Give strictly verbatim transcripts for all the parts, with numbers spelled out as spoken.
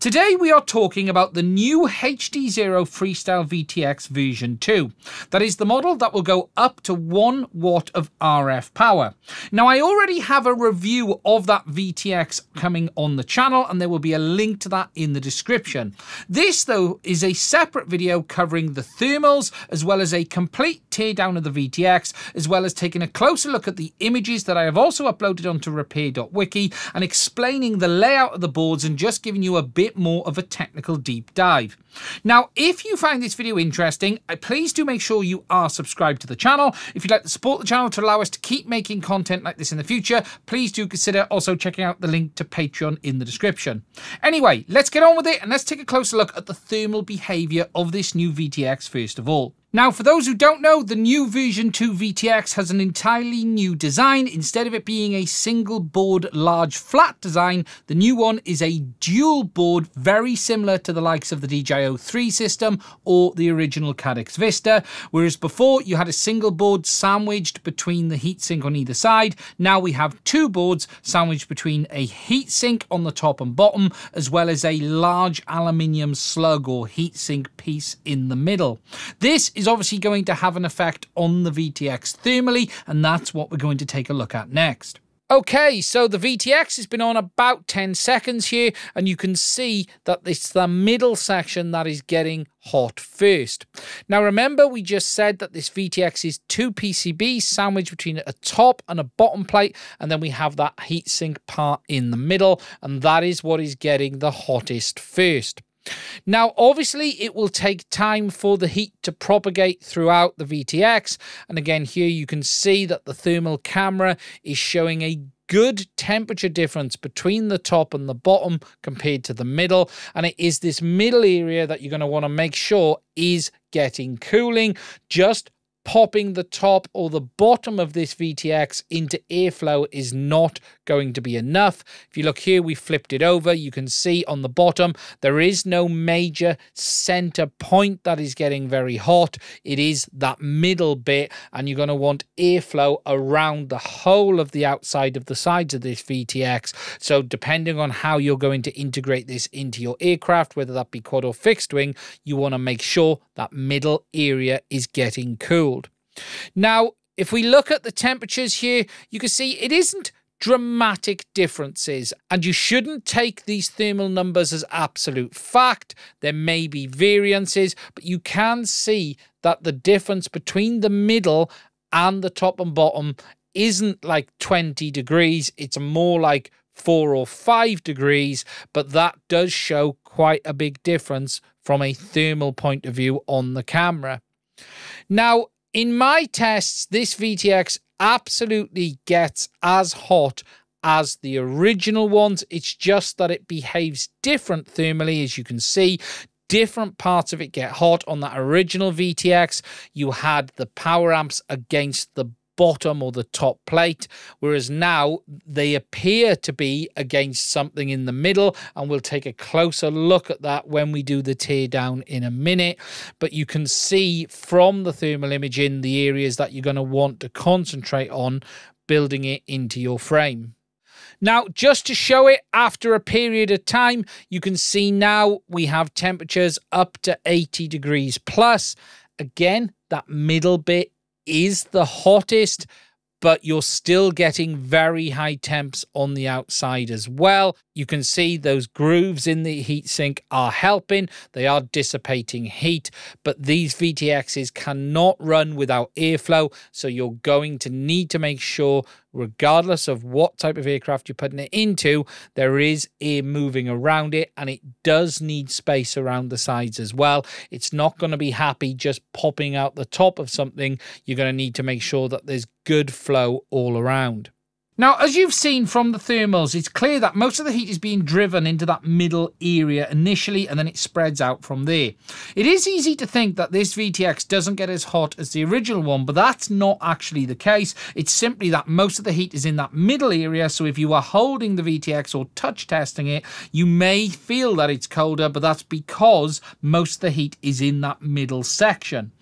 Today we are talking about the new H D Zero Freestyle V T X version two. That is the model that will go up to one watt of R F power. Now I already have a review of that V T X coming on the channel and there will be a link to that in the description. This though is a separate video covering the thermals as well as a complete teardown of the V T X, as well as taking a closer look at the images that I have also uploaded onto Repair.Wiki and explaining the layout of the boards and just giving you a bit more of a technical deep dive. Now, if you find this video interesting, please do make sure you are subscribed to the channel. If you'd like to support the channel to allow us to keep making content like this in the future, please do consider also checking out the link to Patreon in the description. Anyway, let's get on with it and let's take a closer look at the thermal behavior of this new V T X first of all. Now, for those who don't know, the new version two V T X has an entirely new design. Instead of it being a single board, large flat design, the new one is a dual board, very similar to the likes of the D J I oh three system or the original Caddx Vista. Whereas before you had a single board sandwiched between the heatsink on either side. Now we have two boards sandwiched between a heatsink on the top and bottom, as well as a large aluminium slug or heatsink piece in the middle. This is is obviously going to have an effect on the V T X thermally, and that's what we're going to take a look at next. Okay, so the V T X has been on about ten seconds here, and you can see that it's the middle section that is getting hot first. Now remember, we just said that this V T X is two P C Bs sandwiched between a top and a bottom plate, and then we have that heatsink part in the middle, and that is what is getting the hottest first. Now, obviously, it will take time for the heat to propagate throughout the V T X. And again, here you can see that the thermal camera is showing a good temperature difference between the top and the bottom compared to the middle. And it is this middle area that you're going to want to make sure is getting cooling. Just popping the top or the bottom of this V T X into airflow is not going to be enough. If you look here, we flipped it over. You can see on the bottom, there is no major center point that is getting very hot. It is that middle bit, and you're going to want airflow around the whole of the outside of the sides of this V T X. So depending on how you're going to integrate this into your aircraft, whether that be quad or fixed wing, you want to make sure that middle area is getting cool. Now, if we look at the temperatures here, you can see it isn't dramatic differences, and you shouldn't take these thermal numbers as absolute fact. There may be variances, but you can see that the difference between the middle and the top and bottom isn't like twenty degrees. It's more like four or five degrees, but that does show quite a big difference from a thermal point of view on the camera. Now, in my tests, this V T X absolutely gets as hot as the original ones. It's just that it behaves different thermally, as you can see. Different parts of it get hot. On that original V T X, you had the power amps against the bottom or the top plate, whereas now they appear to be against something in the middle, and we'll take a closer look at that when we do the teardown in a minute. But you can see from the thermal imaging the areas that you're going to want to concentrate on building it into your frame. Now, just to show it after a period of time, you can see now we have temperatures up to eighty degrees plus. Again, that middle bit is the hottest, but you're still getting very high temps on the outside as well. You can see those grooves in the heatsink are helping. They are dissipating heat, but these V T Xs cannot run without airflow. So you're going to need to make sure, regardless of what type of aircraft you're putting it into, there is air moving around it, and it does need space around the sides as well. It's not going to be happy just popping out the top of something. You're going to need to make sure that there's good flow all around. Now, as you've seen from the thermals, it's clear that most of the heat is being driven into that middle area initially, and then it spreads out from there. It is easy to think that this V T X doesn't get as hot as the original one, but that's not actually the case. It's simply that most of the heat is in that middle area, so if you are holding the V T X or touch testing it, you may feel that it's colder, but that's because most of the heat is in that middle section.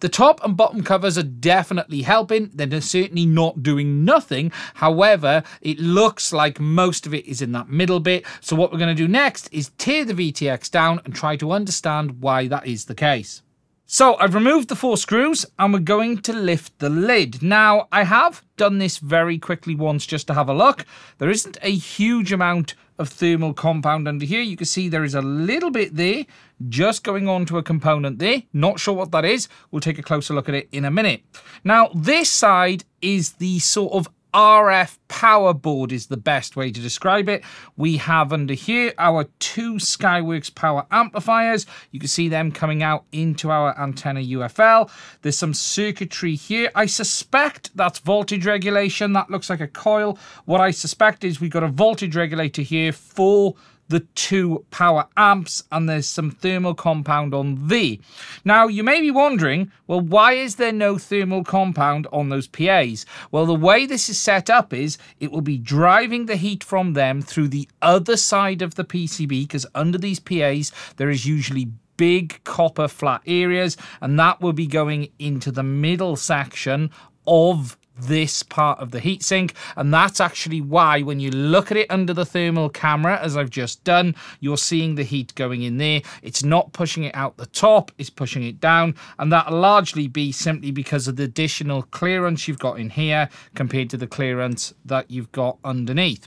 The top and bottom covers are definitely helping. They're certainly not doing nothing. However, However, it looks like most of it is in that middle bit. So what we're going to do next is tear the V T X down and try to understand why that is the case. So I've removed the four screws and we're going to lift the lid. Now, I have done this very quickly once just to have a look. There isn't a huge amount of thermal compound under here. You can see there is a little bit there just going on to a component there. Not sure what that is. We'll take a closer look at it in a minute. Now, this side is the sort of R F power board is the best way to describe it. We have under here our two Skyworks power amplifiers. You can see them coming out into our antenna U F L. There's some circuitry here. I suspect that's voltage regulation. That looks like a coil. What I suspect is we've got a voltage regulator here for the two power amps, and there's some thermal compound on the. Now, you may be wondering, well, why is there no thermal compound on those P As? Well, the way this is set up is it will be driving the heat from them through the other side of the P C B, because under these P As, there is usually big copper flat areas, and that will be going into the middle section of this part of the heatsink, and that's actually why when you look at it under the thermal camera, as I've just done, you're seeing the heat going in there. It's not pushing it out the top, it's pushing it down, and that'll largely be simply because of the additional clearance you've got in here compared to the clearance that you've got underneath.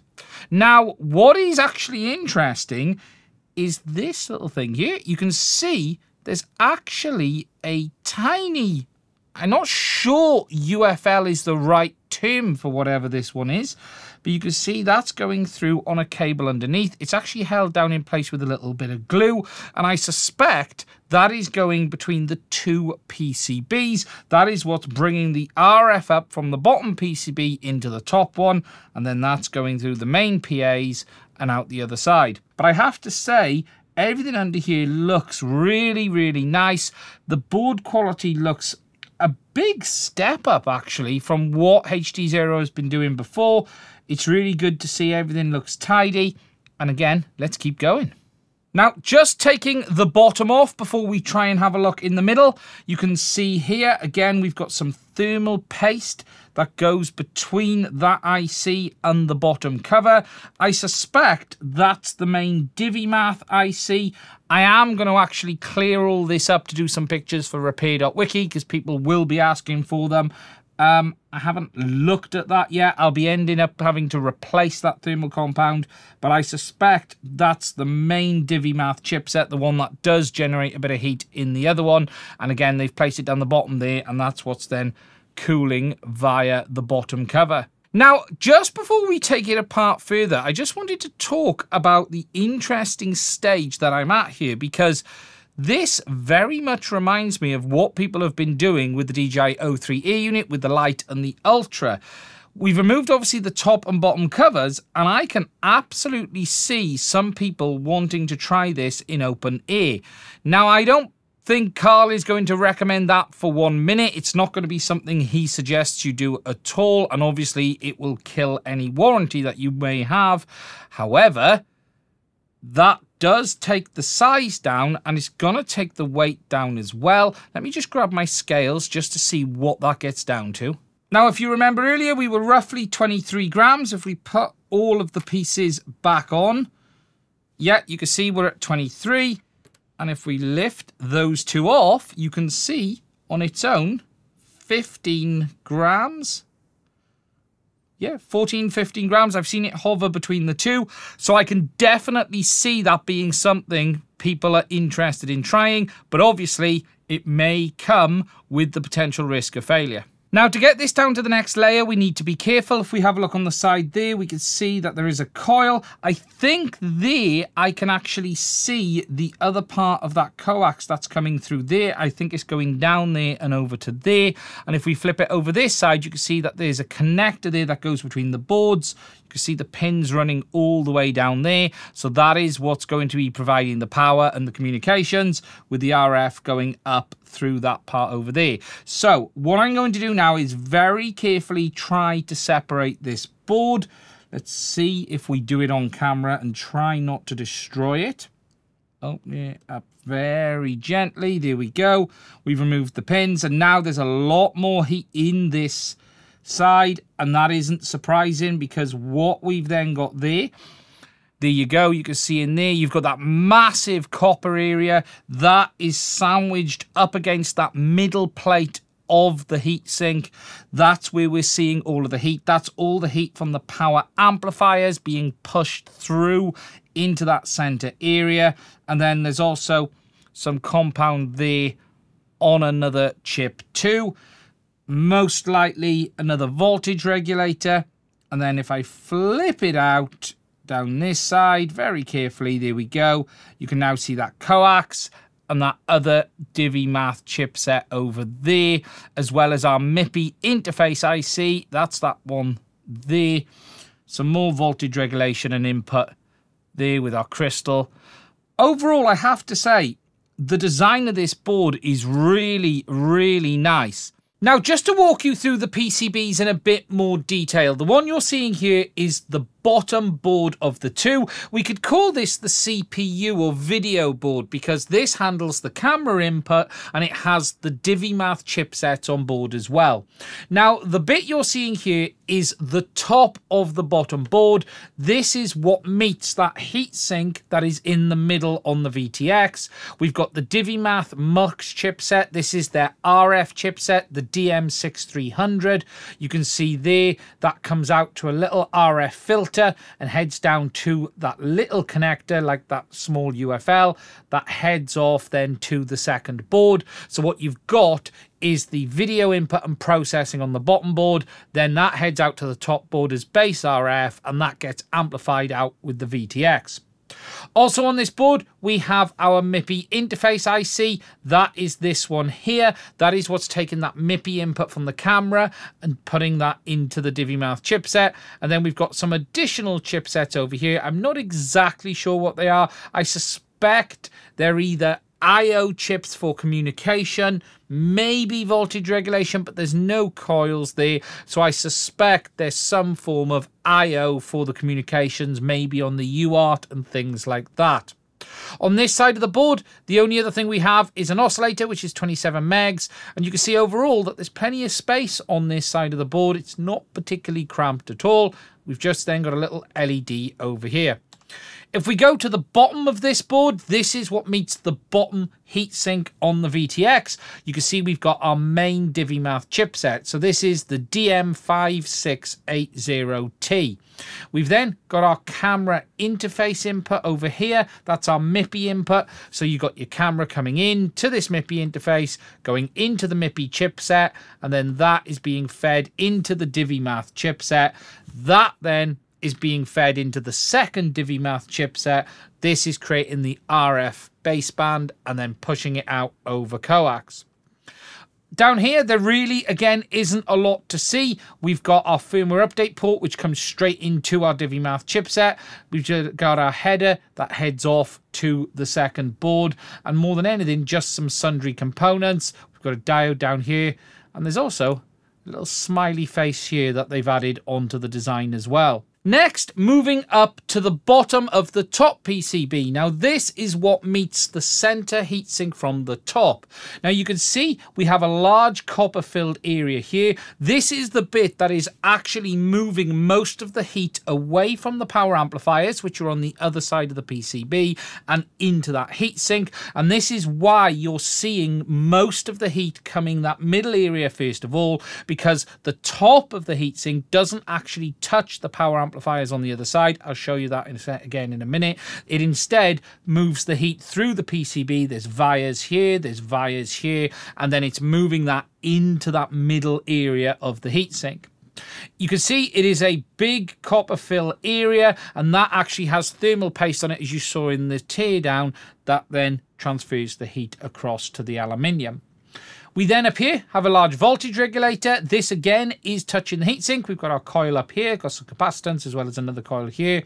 Now, what is actually interesting is this little thing here. You can see there's actually a tiny, I'm not sure U F L is the right term for whatever this one is, but you can see that's going through on a cable underneath. It's actually held down in place with a little bit of glue, and I suspect that is going between the two P C Bs. That is what's bringing the R F up from the bottom P C B into the top one, and then that's going through the main P As and out the other side. But I have to say, everything under here looks really, really nice. The board quality looks a big step up, actually, from what H D Zero has been doing before. It's really good to see everything looks tidy. And again, let's keep going. Now, just taking the bottom off before we try and have a look in the middle, you can see here, again, we've got some thermal paste that goes between that I C and the bottom cover. I suspect that's the main DiviMath I C. I am going to actually clear all this up to do some pictures for Repair.Wiki because people will be asking for them. Um, I haven't looked at that yet. I'll be ending up having to replace that thermal compound, but I suspect that's the main DiviMath chipset, the one that does generate a bit of heat in the other one. And again, they've placed it down the bottom there, and that's what's then cooling via the bottom cover. Now, just before we take it apart further, I just wanted to talk about the interesting stage that I'm at here, because this very much reminds me of what people have been doing with the D J I oh three air unit with the Lite and the Ultra. We've removed, obviously, the top and bottom covers, and I can absolutely see some people wanting to try this in open air. Now, I don't think Carl is going to recommend that for one minute. It's not going to be something he suggests you do at all, and obviously, it will kill any warranty that you may have. However, that does take the size down, and it's going to take the weight down as well. Let me just grab my scales just to see what that gets down to. Now, if you remember earlier, we were roughly twenty-three grams. If we put all of the pieces back on, yeah, you can see we're at twenty-three. And if we lift those two off, you can see on its own, fifteen grams. Yeah, fourteen, fifteen grams. I've seen it hover between the two. So I can definitely see that being something people are interested in trying. But obviously, it may come with the potential risk of failure. Now, to get this down to the next layer, we need to be careful. If we have a look on the side there, we can see that there is a coil. I think there I can actually see the other part of that coax that's coming through there. I think it's going down there and over to there. And if we flip it over this side, you can see that there's a connector there that goes between the boards. You can see the pins running all the way down there. So that is what's going to be providing the power and the communications, with the R F going up through that part over there. So what I'm going to do now is very carefully try to separate this board. Let's see if we do it on camera and try not to destroy it. Open it up very gently. There we go. We've removed the pins, and now there's a lot more heat in this side, and that isn't surprising because what we've then got there, there you go, you can see in there, you've got that massive copper area that is sandwiched up against that middle plate of the heatsink. That's where we're seeing all of the heat. That's all the heat from the power amplifiers being pushed through into that center area. And then there's also some compound there on another chip too, most likely another voltage regulator. And then if I flip it out down this side very carefully, there we go, you can now see that coax and that other DiviMath chipset over there, as well as our MIPI interface I C. That's that one there. Some more voltage regulation and input there with our crystal. Overall, I have to say, the design of this board is really, really nice. Now, just to walk you through the P C Bs in a bit more detail, the one you're seeing here is the bottom board of the two. We could call this the C P U or video board because this handles the camera input and it has the DiviMath chipset on board as well. Now, the bit you're seeing here is the top of the bottom board. This is what meets that heatsink that is in the middle on the V T X. We've got the DiviMath MUX chipset. This is their R F chipset, the D M sixty-three hundred. You can see there that comes out to a little R F filter and heads down to that little connector like that small U F L that heads off then to the second board. So what you've got is the video input and processing on the bottom board, then that heads out to the top board as base R F and that gets amplified out with the V T X. Also on this board, we have our MIPI interface I C. That is this one here. That is what's taking that MIPI input from the camera and putting that into the DiviMath chipset. And then we've got some additional chipsets over here. I'm not exactly sure what they are. I suspect they're either I O chips for communication, maybe voltage regulation, but there's no coils there. So I suspect there's some form of I O for the communications, maybe on the U A R T and things like that. On this side of the board, the only other thing we have is an oscillator, which is twenty-seven megs. And you can see overall that there's plenty of space on this side of the board. It's not particularly cramped at all. We've just then got a little L E D over here. If we go to the bottom of this board, this is what meets the bottom heatsink on the V T X. You can see we've got our main DiviMath chipset. So this is the D M five six eight zero T. We've then got our camera interface input over here. That's our MIPI input. So you've got your camera coming in to this MIPI interface, going into the MIPI chipset, and then that is being fed into the DiviMath chipset. That then is being fed into the second DiviMath chipset. This is creating the R F baseband and then pushing it out over coax. Down here, there really, again, isn't a lot to see. We've got our firmware update port, which comes straight into our DiviMath chipset. We've got our header that heads off to the second board. And more than anything, just some sundry components. We've got a diode down here. And there's also a little smiley face here that they've added onto the design as well. Next, moving up to the bottom of the top P C B. Now, this is what meets the center heatsink from the top. Now, you can see we have a large copper-filled area here. This is the bit that is actually moving most of the heat away from the power amplifiers, which are on the other side of the P C B, and into that heatsink. And this is why you're seeing most of the heat coming that middle area first of all, because the top of the heatsink doesn't actually touch the power amplifier amplifiers on the other side. I'll show you that in a set again in a minute. It instead moves the heat through the P C B. There's vias here, there's vias here, and then it's moving that into that middle area of the heatsink. You can see it is a big copper fill area, and that actually has thermal paste on it, as you saw in the teardown, that then transfers the heat across to the aluminium. We then up here have a large voltage regulator. This again is touching the heatsink. We've got our coil up here, got some capacitance as well as another coil here.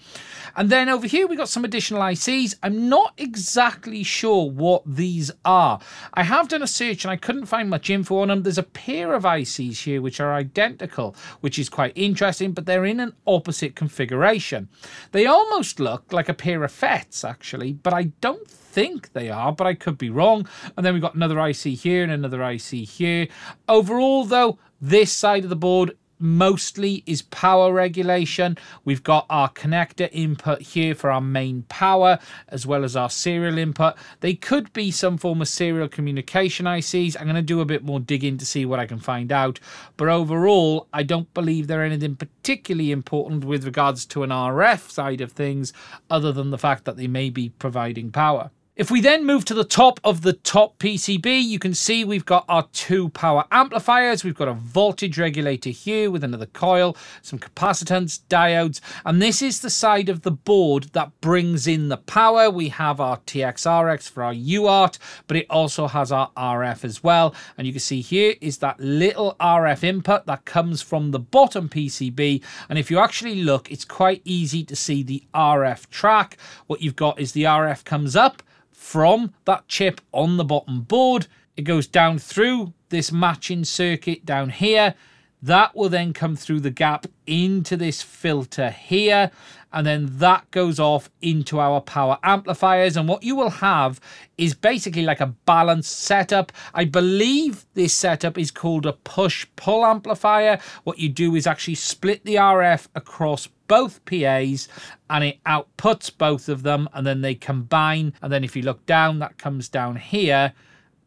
And then over here, we've got some additional I Cs. I'm not exactly sure what these are. I have done a search and I couldn't find much info on them. There's a pair of I Cs here which are identical, which is quite interesting, but they're in an opposite configuration. They almost look like a pair of F E Ts actually, but I don't think think they are, but I could be wrong. And then we've got another I C here and another I C here. Overall though, this side of the board mostly is power regulation. We've got our connector input here for our main power, as well as our serial input. They could be some form of serial communication I Cs. I'm going to do a bit more digging to see what I can find out. But overall, I don't believe they're anything particularly important with regards to an R F side of things, other than the fact that they may be providing power. If we then move to the top of the top P C B, you can see we've got our two power amplifiers. We've got a voltage regulator here with another coil, some capacitance, diodes, and this is the side of the board that brings in the power. We have our T X R X for our U A R T, but it also has our R F as well. And you can see here is that little R F input that comes from the bottom P C B. And if you actually look, it's quite easy to see the R F track. What you've got is the R F comes up from that chip on the bottom board. It goes down through this matching circuit down here. That will then come through the gap into this filter here. And then that goes off into our power amplifiers. And what you will have is basically like a balanced setup. I believe this setup is called a push-pull amplifier. What you do is actually split the R F across both P As and it outputs both of them, and then they combine. And then if you look down, that comes down here,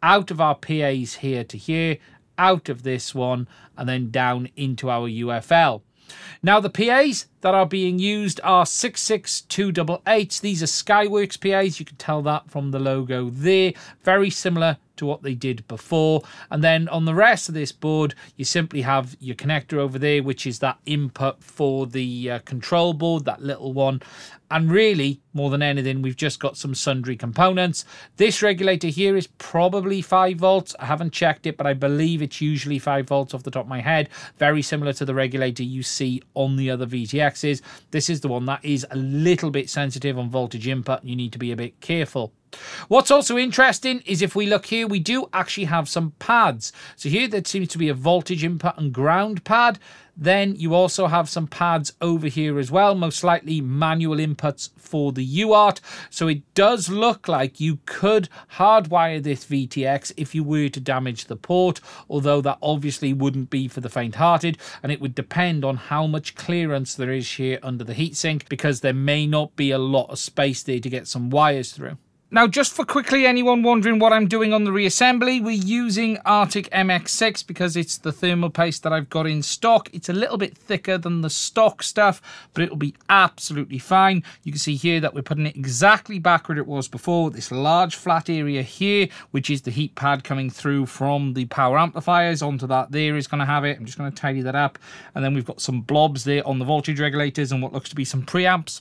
out of our P As here to here, out of this one, and then down into our U F L. Now the P As that are being used are six six two eight eight. These are Skyworks P As. You can tell that from the logo there. Very similar to what they did before. And then on the rest of this board, you simply have your connector over there, which is that input for the uh, control board, that little one. And really, more than anything, we've just got some sundry components. This regulator here is probably five volts. I haven't checked it, but I believe it's usually five volts off the top of my head. Very similar to the regulator you see on the other V T Xs. This is the one that is a little bit sensitive on voltage input, and you need to be a bit careful. What's also interesting is if we look here, we do actually have some pads. So here there seems to be a voltage input and ground pad. Then you also have some pads over here as well, most likely manual inputs for the U A R T. So it does look like you could hardwire this V T X if you were to damage the port, although that obviously wouldn't be for the faint-hearted, and it would depend on how much clearance there is here under the heatsink, because there may not be a lot of space there to get some wires through. Now, just for quickly anyone wondering what I'm doing on the reassembly, we're using Arctic M X six because it's the thermal paste that I've got in stock. It's a little bit thicker than the stock stuff, but it'll be absolutely fine. You can see here that we're putting it exactly back where it was before, this large flat area here, which is the heat pad coming through from the power amplifiers onto that there is going to have it. I'm just going to tidy that up. And then we've got some blobs there on the voltage regulators and what looks to be some preamps.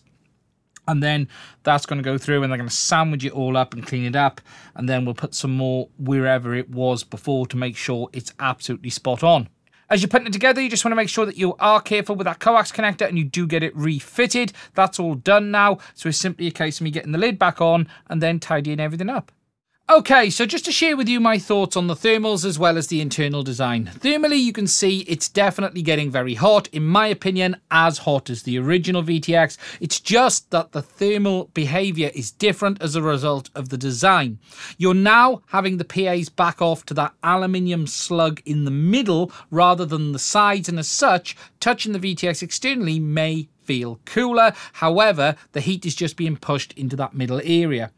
And then that's going to go through and they're going to sandwich it all up and clean it up. And then we'll put some more wherever it was before to make sure it's absolutely spot on. As you're putting it together, you just want to make sure that you are careful with that coax connector and you do get it refitted. That's all done now. So it's simply a case of me getting the lid back on and then tidying everything up. Okay, so just to share with you my thoughts on the thermals as well as the internal design. Thermally, you can see it's definitely getting very hot. In my opinion, as hot as the original V T X. It's just that the thermal behavior is different as a result of the design. You're now having the P As back off to that aluminium slug in the middle rather than the sides, and as such, touching the V T X externally may feel cooler. However, the heat is just being pushed into that middle area.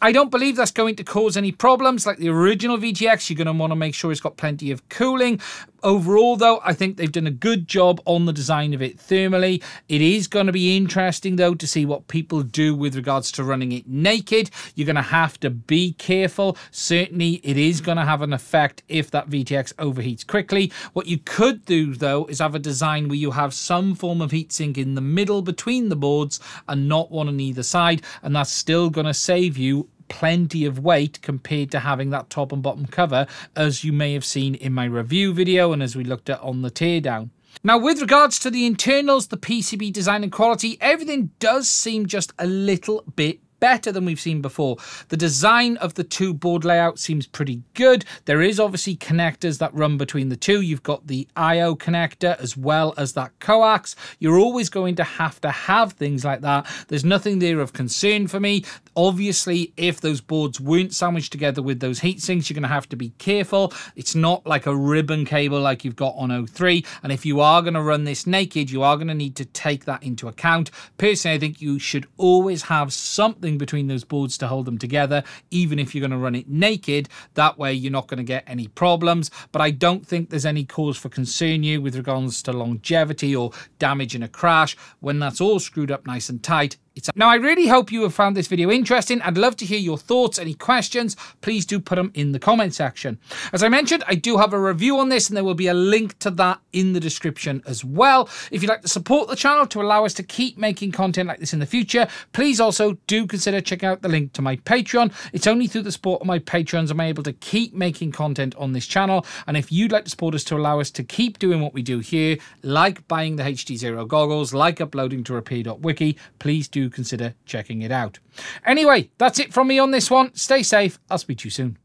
I don't believe that's going to cause any problems. Like the original V T X, you're going to want to make sure it's got plenty of cooling. Overall, though, I think they've done a good job on the design of it thermally. It is going to be interesting, though, to see what people do with regards to running it naked. You're going to have to be careful. Certainly, it is going to have an effect if that V T X overheats quickly. What you could do, though, is have a design where you have some form of heatsink in the middle between the boards and not one on either side, and that's still going to save you plenty of weight compared to having that top and bottom cover, as you may have seen in my review video and as we looked at on the teardown. Now, with regards to the internals, the P C B design and quality, everything does seem just a little bit better than we've seen before. The design of the two board layouts seems pretty good. There is obviously connectors that run between the two. You've got the I O connector as well as that coax. You're always going to have to have things like that. There's nothing there of concern for me. Obviously, if those boards weren't sandwiched together with those heat sinks, you're going to have to be careful. It's not like a ribbon cable like you've got on oh three. And if you are going to run this naked, you are going to need to take that into account. Personally, I think you should always have something between those boards to hold them together, even if you're going to run it naked. That way you're not going to get any problems. But I don't think there's any cause for concern you with regards to longevity or damage in a crash. When that's all screwed up nice and tight, now, I really hope you have found this video interesting. I'd love to hear your thoughts. Any questions, please do put them in the comment section. As I mentioned, I do have a review on this, and there will be a link to that in the description as well. If you'd like to support the channel to allow us to keep making content like this in the future, please also do consider checking out the link to my Patreon. It's only through the support of my Patrons I'm able to keep making content on this channel. And if you'd like to support us to allow us to keep doing what we do here, like buying the H D Zero goggles, like uploading to Repair.Wiki, please do consider checking it out. Anyway, that's it from me on this one. Stay safe. I'll speak to you soon.